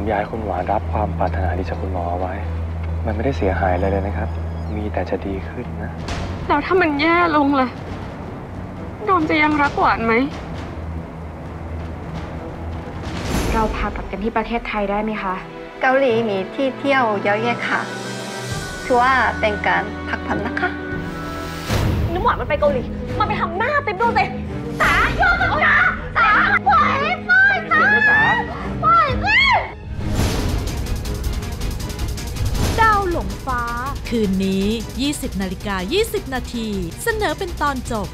ผมอยากให้คุณหวานรับความปรารถนาดีจากคุณหมอไว้มันไม่ได้เสียหายอะไรเลยนะครับมีแต่จะดีขึ้นนะแล้วถ้ามันแย่ลงล่ะโดมจะยังรักหวานไหมเราพาตัดกันที่ประเทศไทยได้ไหมคะเกาหลีมีที่เที่ยวเยอะแยะค่ะถือว่าเป็นการพักผ่อนนะคะน้ำหวานมันไปเกาหลีมันไปทำหน้าติ๊บดูสิสาโยกมันนะสาปล่อยปล่อยสาปล่อยสิดาวหลงฟ้าคืนนี้ 20:20 น.เสนอเป็นตอนจบ